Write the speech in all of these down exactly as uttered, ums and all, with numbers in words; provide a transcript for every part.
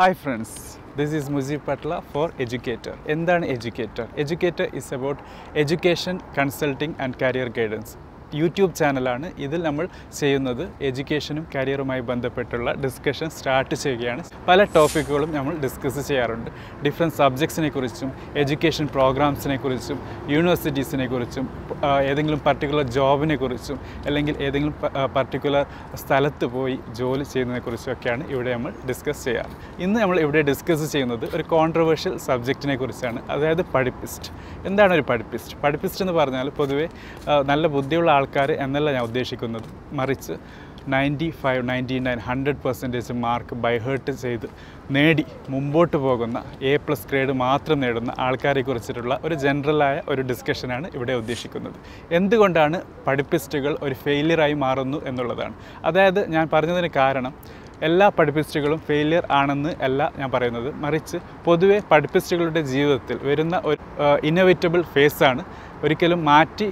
Hi friends, this is Mujeeb Patla for Educator. Endan Educator? Educator is about education, consulting and career guidance. YouTube ചാനലാണ് ഇതിൽ നമ്മൾ ചെയ്യുന്നത്. എഡ്യൂക്കേഷനും കരിയറുമായി ബന്ധപ്പെട്ടുള്ള discussion start ചെയ്യുകയാണ്. പല ടോപ്പിക്കുകളും നമ്മൾ ഡിസ്കസ് ചെയ്യാറുണ്ട്. ഡിഫറെൻറ്റ് സബ്ജക്ട്സിനെ കുറിച്ചും എഡ്യൂക്കേഷൻ പ്രോഗ്രാംസിനെ കുറിച്ചും യൂണിവേഴ്സിറ്റീസിനെ കുറിച്ചും ഏതെങ്കിലും പർട്ടിക്കുലർ ജോബിനെ കുറിച്ചും അല്ലെങ്കിൽ ഏതെങ്കിലും പർട്ടിക്കുലർ സ്ഥലത്ത് പോയി ജോലി ചെയ്യുന്നതിനെ കുറിച്ചുമൊക്കെയാണ് ഇവിടെ നമ്മൾ ഡിസ്കസ് ചെയ്യാറ്. ഇന്ന് നമ്മൾ ഇവിടെ ഡിസ്കസ് ചെയ്യുന്നത് ഒരു കോൺട്രവേഴ്ഷ്യൽ സബ്ജക്റ്റിനെ കുറിച്ചാണ്, അതായത് പഠിപ്പിസ്റ്റ്. എന്താണ് ഒരു പഠിപ്പിസ്റ്റ്? പഠിപ്പിസ്റ്റ് എന്ന് പറഞ്ഞാൽ പൊതുവെ നല്ല ബുദ്ധിയുള്ള ആൾക്കാർ എന്നല്ല ഞാൻ ഉദ്ദേശിക്കുന്നത്. മറിച്ച് ninety five ninety nine hundred percentage mark by heart ചെയ്ത് നേടി മുമ്പോട്ട് പോകുന്ന എ പ്ലസ് ഗ്രേഡ് മാത്രം നേടുന്ന ആൾക്കാരെ കുറിച്ചിട്ടുള്ള ഒരു ജനറലായ ഒരു ഡിസ്കഷനാണ് ഇവിടെ ഉദ്ദേശിക്കുന്നത്. എന്തുകൊണ്ടാണ് പഠിപ്പിസ്റ്റുകൾ ഒരു ഫെയിലിയറായി മാറുന്നു എന്നുള്ളതാണ്. അതായത് ഞാൻ പറഞ്ഞതിന് കാരണം എല്ലാ പഠിപ്പിസ്റ്റുകളും ഫെയിലിയർ ആണെന്ന് അല്ല ഞാൻ പറയുന്നത്. മറിച്ച് പൊതുവെ പഠിപ്പിസ്റ്റുകളുടെ ജീവിതത്തിൽ വരുന്ന ഒരു ഇന്നോവേറ്റബിൾ ഫേസാണ്, ഒരിക്കലും മാറ്റി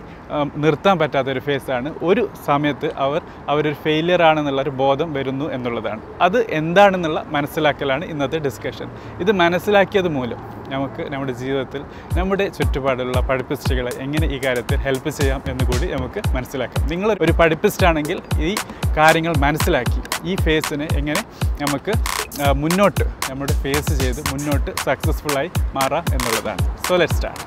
നിർത്താൻ പറ്റാത്തൊരു ഫേസാണ്. ഒരു സമയത്ത് അവർ അവരൊരു ഫെയിലിയർ ആണെന്നുള്ളൊരു ബോധം വരുന്നു എന്നുള്ളതാണ്. അത് എന്താണെന്നുള്ള മനസ്സിലാക്കലാണ് ഇന്നത്തെ ഡിസ്കഷൻ. ഇത് മനസ്സിലാക്കിയത് മൂലം നമുക്ക് നമ്മുടെ ജീവിതത്തിൽ നമ്മുടെ ചുറ്റുപാടുള്ള പഠിപ്പിസ്റ്റുകളെ എങ്ങനെ ഈ കാര്യത്തിൽ ഹെൽപ്പ് ചെയ്യാം എന്ന് കൂടി നമുക്ക് മനസ്സിലാക്കാം. നിങ്ങൾ ഒരു പഠിപ്പിസ്റ്റാണെങ്കിൽ ഈ കാര്യങ്ങൾ മനസ്സിലാക്കി ഈ ഫേസിനെ എങ്ങനെ നമുക്ക് മുന്നോട്ട് നമ്മുടെ ഫേസ് ചെയ്ത് മുന്നോട്ട് സക്സസ്ഫുള്ളായി മാറാം എന്നുള്ളതാണ്. So let's start.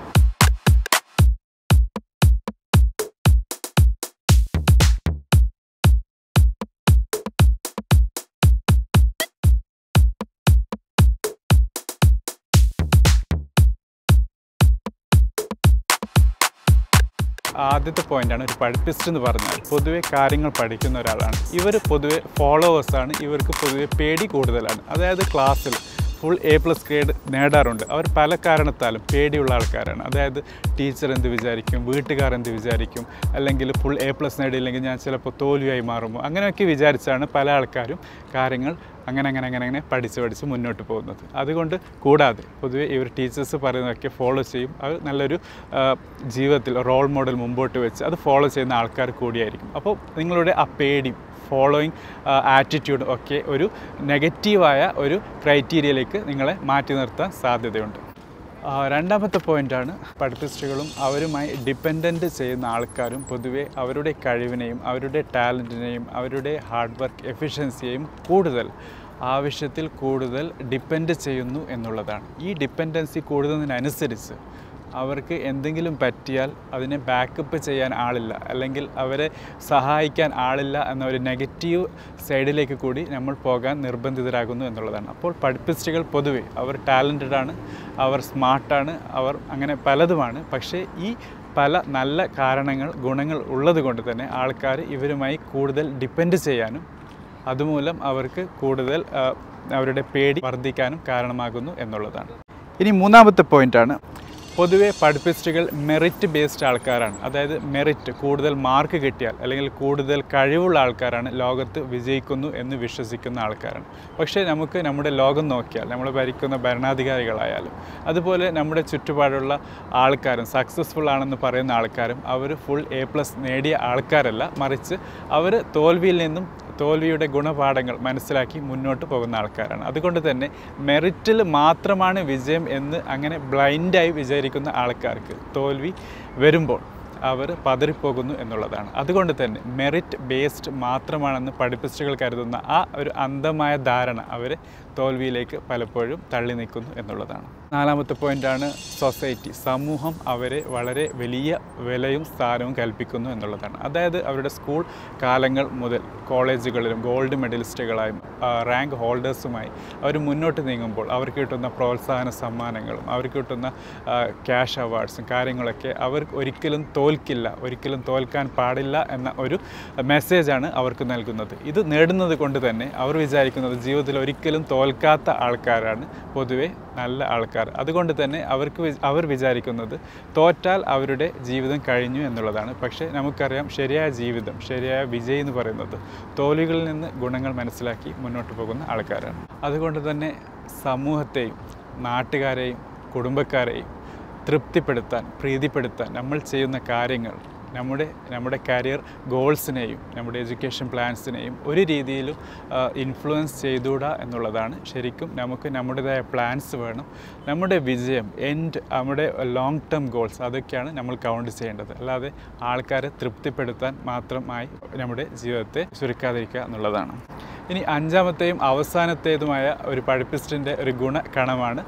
ആദ്യത്തെ പോയിൻ്റാണ് ഒരു പഠിപ്പിസ്റ്റ് എന്ന് പറഞ്ഞാൽ പൊതുവെ കാര്യങ്ങൾ പഠിക്കുന്ന ഒരാളാണ്. ഇവർ പൊതുവെ ഫോളോവേഴ്സാണ്. ഇവർക്ക് പൊതുവെ പേടി കൂടുതലാണ്. അതായത് ക്ലാസ്സിൽ ഫുൾ എ പ്ലസ് ഗ്രേഡ് നേടാറുണ്ട്. അവർ പല കാരണത്താലും പേടിയുള്ള ആൾക്കാരാണ്. അതായത് ടീച്ചർ എന്ത് വിചാരിക്കും, വീട്ടുകാർ എന്ത് വിചാരിക്കും, അല്ലെങ്കിൽ ഫുൾ എ പ്ലസ് നേടിയില്ലെങ്കിൽ ഞാൻ ചിലപ്പോൾ തോൽവിയായി മാറുമോ, അങ്ങനെയൊക്കെ വിചാരിച്ചാണ് പല ആൾക്കാരും കാര്യങ്ങൾ അങ്ങനെ അങ്ങനെ അങ്ങനെ അങ്ങനെ പഠിച്ച് പഠിച്ച് മുന്നോട്ട് പോകുന്നത്. അതുകൊണ്ട് കൂടാതെ പൊതുവെ ഇവർ ടീച്ചേഴ്സ് പറയുന്നതൊക്കെ ഫോളോ ചെയ്യും. അവർ നല്ലൊരു ജീവിതത്തിൽ റോൾ മോഡൽ മുമ്പോട്ട് വെച്ച് അത് ഫോളോ ചെയ്യുന്ന ആൾക്കാർ കൂടിയായിരിക്കും. അപ്പോൾ നിങ്ങളുടെ ആ പേടിയും ഫോളോയിങ് ആറ്റിറ്റ്യൂഡ് ഒക്കെ ഒരു നെഗറ്റീവായ ഒരു ക്രൈറ്റീരിയയിലേക്ക് നിങ്ങളെ മാറ്റി നിർത്താൻ സാധ്യതയുണ്ട്. രണ്ടാമത്തെ പോയിൻ്റാണ് പഠിപ്പിസ്റ്റുകളും അവരുമായി ഡിപ്പെൻഡൻറ്റ് ചെയ്യുന്ന ആൾക്കാരും പൊതുവെ അവരുടെ കഴിവിനെയും അവരുടെ ടാലൻറ്റിനെയും അവരുടെ ഹാർഡ് വർക്ക് എഫിഷ്യൻസിയെയും കൂടുതൽ ആവശ്യത്തിൽ കൂടുതൽ ഡിപ്പെൻഡ് ചെയ്യുന്നു എന്നുള്ളതാണ്. ഈ ഡിപ്പെൻഡൻസി കൂടുന്നതിനനുസരിച്ച് അവർക്ക് എന്തെങ്കിലും പറ്റിയാൽ അതിനെ ബാക്കപ്പ് ചെയ്യാൻ ആളില്ല, അല്ലെങ്കിൽ അവരെ സഹായിക്കാൻ ആളില്ല എന്ന ഒരു നെഗറ്റീവ് സൈഡിലേക്ക് കൂടി നമ്മൾ പോകാൻ നിർബന്ധിതരാകുന്നു എന്നുള്ളതാണ്. അപ്പോൾ പഠിപ്പിസ്റ്റുകൾ പൊതുവെ അവർ ടാലൻറ്റഡാണ്, അവർ സ്മാർട്ടാണ്, അവർ അങ്ങനെ പലതുമാണ്. പക്ഷേ ഈ പല നല്ല കാരണങ്ങൾ ഗുണങ്ങൾ ഉള്ളത് കൊണ്ട് തന്നെ ആൾക്കാർ ഇവരുമായി കൂടുതൽ ഡിപ്പെൻഡ് ചെയ്യാനും അതുമൂലം അവർക്ക് കൂടുതൽ അവരുടെ പേടി വർദ്ധിക്കാനും കാരണമാകുന്നു എന്നുള്ളതാണ്. ഇനി മൂന്നാമത്തെ പോയിൻ്റാണ് പൊതുവെ പഠിപ്പിസ്റ്റുകൾ മെറിറ്റ് ബേസ്ഡ് ആൾക്കാരാണ്. അതായത് മെറിറ്റ് കൂടുതൽ മാർക്ക് കിട്ടിയാൽ അല്ലെങ്കിൽ കൂടുതൽ കഴിവുള്ള ആൾക്കാരാണ് ലോകത്ത് വിജയിക്കുന്നു എന്ന് വിശ്വസിക്കുന്ന ആൾക്കാരാണ്. പക്ഷേ നമുക്ക് നമ്മുടെ ലോകം നോക്കിയാൽ നമ്മൾ ഭരിക്കുന്ന ഭരണാധികാരികളായാലും അതുപോലെ നമ്മുടെ ചുറ്റുപാടുള്ള ആൾക്കാരും സക്സസ്ഫുൾ ആണെന്ന് പറയുന്ന ആൾക്കാരും അവർ ഫുൾ എ പ്ലസ് നേടിയ ആൾക്കാരല്ല. മറിച്ച് അവർ തോൽവിയിൽ നിന്നും തോൽവിയുടെ ഗുണപാഠങ്ങൾ മനസ്സിലാക്കി മുന്നോട്ട് പോകുന്ന ആൾക്കാരാണ്. അതുകൊണ്ട് തന്നെ മെറിറ്റിൽ മാത്രമാണ് വിജയം എന്ന് അങ്ങനെ ബ്ലൈൻഡായി വിചാരിക്കുന്ന ആൾക്കാർക്ക് തോൽവി വരുമ്പോൾ അവർ പതറിപ്പോകുന്നു എന്നുള്ളതാണ്. അതുകൊണ്ട് തന്നെ മെറിറ്റ് ബേസ്ഡ് മാത്രമാണെന്ന് പഠിപ്പിസ്റ്റുകൾ കരുതുന്ന ആ ഒരു അന്ധമായ ധാരണ അവരെ തോൽവിയിലേക്ക് പലപ്പോഴും തള്ളി നീക്കുന്നു എന്നുള്ളതാണ്. നാലാമത്തെ പോയിൻ്റാണ് സൊസൈറ്റി, സമൂഹം അവരെ വളരെ വലിയ വിലയും സ്ഥാനവും കൽപ്പിക്കുന്നു എന്നുള്ളതാണ്. അതായത് അവരുടെ സ്കൂൾ കാലങ്ങൾ മുതൽ കോളേജുകളിലും ഗോൾഡ് മെഡലിസ്റ്റുകളായും റാങ്ക് ഹോൾഡേഴ്സുമായി അവർ മുന്നോട്ട് നീങ്ങുമ്പോൾ അവർക്ക് കിട്ടുന്ന പ്രോത്സാഹന സമ്മാനങ്ങളും അവർക്ക് കിട്ടുന്ന ക്യാഷ് അവാർഡ്സും കാര്യങ്ങളൊക്കെ അവർക്ക് ഒരിക്കലും തോൽക്കില്ല, ഒരിക്കലും തോൽക്കാൻ പാടില്ല എന്ന ഒരു മെസ്സേജാണ് അവർക്ക് നൽകുന്നത്. ഇത് നേടുന്നത് കൊണ്ട് തന്നെ അവർ വിചാരിക്കുന്നത് ജീവിതത്തിൽ ഒരിക്കലും തോൽക്കാത്ത ആൾക്കാരാണ് പൊതുവെ നല്ല ആൾക്കാർ. അതുകൊണ്ട് തന്നെ അവർക്ക് അവർ വിചാരിക്കുന്നത് തോറ്റാൽ അവരുടെ ജീവിതം കഴിഞ്ഞു എന്നുള്ളതാണ്. പക്ഷേ നമുക്കറിയാം ശരിയായ ജീവിതം, ശരിയായ വിജയം എന്ന് പറയുന്നത് തോൽവികളിൽ നിന്ന് ഗുണങ്ങൾ മനസ്സിലാക്കി മുന്നോട്ട് പോകുന്ന ആൾക്കാരാണ്. അതുകൊണ്ട് തന്നെ സമൂഹത്തെയും നാട്ടുകാരെയും കുടുംബക്കാരെയും തൃപ്തിപ്പെടുത്താൻ പ്രീതിപ്പെടുത്താൻ നമ്മൾ ചെയ്യുന്ന കാര്യങ്ങൾ നമ്മുടെ നമ്മുടെ കരിയർ ഗോൾസിനെയും നമ്മുടെ എഡ്യൂക്കേഷൻ പ്ലാൻസിനെയും ഒരു രീതിയിലും ഇൻഫ്ലുവൻസ് ചെയ്തുകൂടാ എന്നുള്ളതാണ്. ശരിക്കും നമുക്ക് നമ്മുടേതായ പ്ലാൻസ് വേണം, നമ്മുടെ വിജയം എൻഡ് നമ്മുടെ ലോങ് ടേം ഗോൾസ് അതൊക്കെയാണ് നമ്മൾ കൗണ്ട് ചെയ്യേണ്ടത്. അല്ലാതെ ആൾക്കാരെ തൃപ്തിപ്പെടുത്താൻ മാത്രമായി നമ്മുടെ ജീവിതത്തെ ചുരുക്കാതിരിക്കുക എന്നുള്ളതാണ്. ഇനി അഞ്ചാമത്തെയും അവസാനത്തേതുമായ ഒരു പഠിപ്പിസ്റ്റിൻ്റെ ഒരു ഗുണഗണമാണ്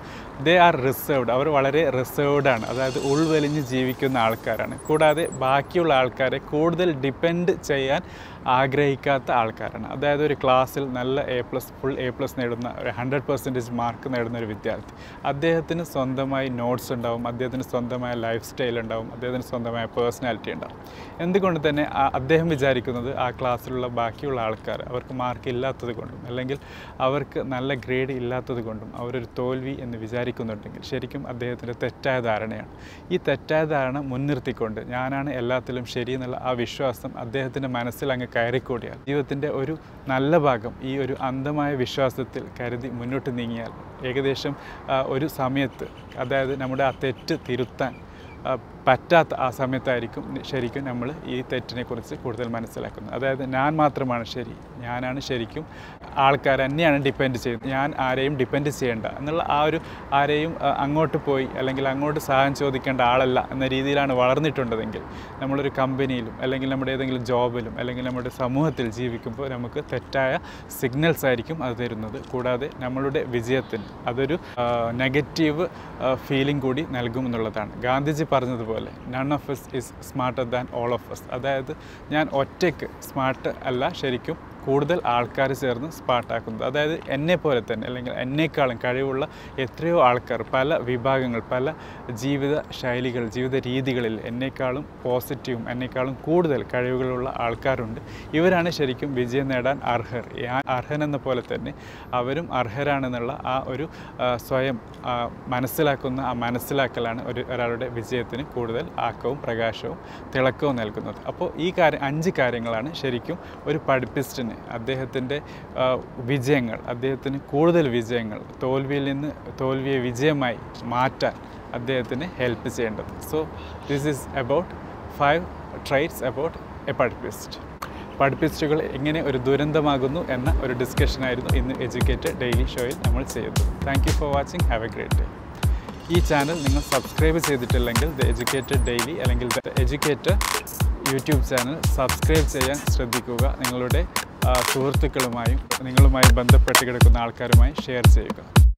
ദേ ആർ റിസേർവ്ഡ്. അവർ വളരെ റിസേർവ്ഡാണ്, അതായത് ഉൾവലിഞ്ഞ് ജീവിക്കുന്ന ആൾക്കാരാണ്. കൂടാതെ ബാക്കിയുള്ള ആൾക്കാരെ കൂടുതൽ ഡിപ്പെൻഡ് ചെയ്യാൻ ആഗ്രഹിക്കാത്ത ആൾക്കാരാണ്. അതായത് ഒരു ക്ലാസ്സിൽ നല്ല A plus full A plus നേടുന്ന ഒരു ഹൺഡ്രഡ് പെർസെൻറ്റേജ് മാർക്ക് നേടുന്ന ഒരു വിദ്യാർത്ഥി, അദ്ദേഹത്തിന് സ്വന്തമായി നോട്ട്സ് ഉണ്ടാവും, അദ്ദേഹത്തിന് സ്വന്തമായ ലൈഫ് സ്റ്റൈൽ ഉണ്ടാവും, അദ്ദേഹത്തിന് സ്വന്തമായ പേഴ്സണാലിറ്റി ഉണ്ടാവും. എന്തുകൊണ്ട് തന്നെ അദ്ദേഹം വിചാരിക്കുന്നത് ആ ക്ലാസ്സിലുള്ള ബാക്കിയുള്ള ആൾക്കാർ അവർക്ക് മാർക്ക് ഇല്ലാത്തത് കൊണ്ടും അല്ലെങ്കിൽ അവർക്ക് നല്ല ഗ്രേഡ് ഇല്ലാത്തത് കൊണ്ടും അവരൊരു തോൽവി എന്ന് വിചാരിക്കുന്നുണ്ടെങ്കിൽ ശരിക്കും അദ്ദേഹത്തിൻ്റെ തെറ്റായ ധാരണയാണ്. ഈ തെറ്റായ ധാരണ മുൻനിർത്തിക്കൊണ്ട് ഞാനാണ് എല്ലാത്തിലും ശരിയെന്നുള്ള ആ വിശ്വാസം അദ്ദേഹത്തിൻ്റെ മനസ്സിൽ അങ്ങ് കയറിക്കൂടിയാൽ ജീവിതത്തിൻ്റെ ഒരു നല്ല ഭാഗം ഈ ഒരു അന്ധമായ വിശ്വാസത്തിൽ കരുതി മുന്നോട്ട് നീങ്ങിയാൽ ഏകദേശം ഒരു സമയത്ത്, അതായത് നമ്മുടെ ആ തെറ്റ് തിരുത്താൻ പറ്റാത്ത ആ സമയത്തായിരിക്കും ശരിക്കും നമ്മൾ ഈ തെറ്റിനെക്കുറിച്ച് കൂടുതൽ മനസ്സിലാക്കുന്നത്. അതായത് ഞാൻ മാത്രമാണ് ശരി, ഞാനാണ് ശരിക്കും, ആൾക്കാർ തന്നെയാണ് ഡിപ്പെൻഡ് ചെയ്യുന്നത്, ഞാൻ ആരെയും ഡിപ്പെൻഡ് ചെയ്യേണ്ട എന്നുള്ള ആ ഒരു ആരെയും അങ്ങോട്ട് പോയി അല്ലെങ്കിൽ അങ്ങോട്ട് സഹായം ചോദിക്കേണ്ട ആളല്ല എന്ന രീതിയിലാണ് വളർന്നിട്ടുണ്ടെങ്കിൽ നമ്മളൊരു കമ്പനിയിലും അല്ലെങ്കിൽ നമ്മുടെ ഏതെങ്കിലും ജോബിലും അല്ലെങ്കിൽ നമ്മുടെ സമൂഹത്തിൽ ജീവിക്കുമ്പോൾ നമുക്ക് തെറ്റായ സിഗ്നൽസ് ആയിരിക്കും അത് തരുന്നത്. കൂടാതെ നമ്മളുടെ വിജയത്തിന് അതൊരു നെഗറ്റീവ് ഫീലിംഗ് കൂടി നൽകുമെന്നുള്ളതാണ്. ഗാന്ധിജി പറഞ്ഞതുപോലെ none of us is smarter than all of us, അതായത് ഞാൻ ഒറ്റയ്ക്ക് സ്മാർട്ട് അല്ല, ശരിക്കും കൂടുതൽ ആൾക്കാർ ചേർന്ന് സ്മാർട്ടാക്കുന്നത്. അതായത് എന്നെപ്പോലെ തന്നെ അല്ലെങ്കിൽ എന്നേക്കാളും കഴിവുള്ള എത്രയോ ആൾക്കാർ പല വിഭാഗങ്ങൾ പല ജീവിത ശൈലികൾ ജീവിത രീതികളിൽ എന്നേക്കാളും പോസിറ്റീവും എന്നേക്കാളും കൂടുതൽ കഴിവുകളുള്ള ആൾക്കാരുണ്ട്. ഇവരാണ് ശരിക്കും വിജയം നേടാൻ അർഹർ. അർഹനെന്ന പോലെ തന്നെ അവരും അർഹരാണെന്നുള്ള ആ ഒരു സ്വയം മനസ്സിലാക്കുന്ന ആ മനസ്സിലാക്കലാണ് ഒരു ഒരാളുടെ വിജയത്തിന് കൂടുതൽ ആക്കവും പ്രകാശവും തിളക്കവും നൽകുന്നത്. അപ്പോൾ ഈ കാര്യം അഞ്ച് കാര്യങ്ങളാണ് ശരിക്കും ഒരു പഠിപ്പിസ്റ്റിന് അദ്ദേഹത്തിൻ്റെ വിജയങ്ങൾ, അദ്ദേഹത്തിന് കൂടുതൽ വിജയങ്ങൾ തോൽവിയിൽ നിന്ന് തോൽവിയെ വിജയമായി മാറ്റാൻ അദ്ദേഹത്തിന് ഹെൽപ്പ് ചെയ്യേണ്ടത്. So this is about five traits about a പഠിപ്പിസ്റ്റ്. പഠിപ്പിസ്റ്റുകൾ എങ്ങനെ ഒരു ദുരന്തമാകുന്നു എന്ന ഒരു ഡിസ്കഷനായിരുന്നു ഇന്ന് എഡ്യൂക്കേറ്റർ ഡെയിലി ഷോയിൽ നമ്മൾ ചെയ്തത്. Thank you for watching. Have a great day. ഈ ചാനൽ നിങ്ങൾ സബ്സ്ക്രൈബ് ചെയ്തിട്ടില്ലെങ്കിൽ ദ എഡ്യൂക്കേറ്റർ ഡെയിലി അല്ലെങ്കിൽ the educator YouTube channel subscribe ചെയ്യാൻ ശ്രദ്ധിക്കുക. നിങ്ങളുടെ സുഹൃത്തുക്കളുമായും നിങ്ങളുമായി ബന്ധപ്പെട്ട് കിടക്കുന്ന ആൾക്കാരുമായി ഷെയർ ചെയ്യുക.